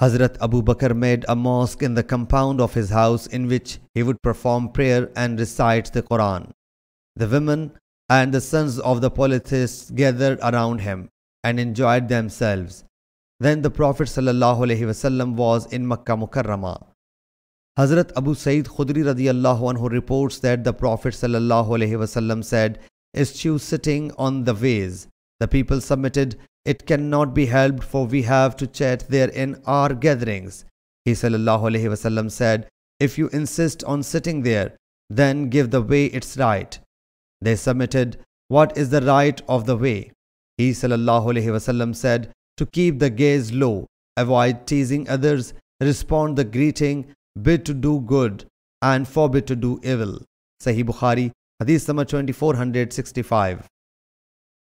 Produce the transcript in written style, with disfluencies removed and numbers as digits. Hazrat Abu Bakr made a mosque in the compound of his house in which he would perform prayer and recite the Quran. The women and the sons of the polytheists gathered around him and enjoyed themselves. Then the Prophet ﷺ was in Makkah Mukarramah. Hazrat Abu Sayyid Khudri radiyallahu anhu reports that the Prophet ﷺ said, "Eschew sitting on the ways." The people submitted, "It cannot be helped, for we have to chat there in our gatherings." He ﷺ said, "If you insist on sitting there, then give the way its right." They submitted, "What is the right of the way?" He ﷺ said, "To keep the gaze low, avoid teasing others, respond the greeting, bid to do good and forbid to do evil." Sahih Bukhari, Hadith number 2465.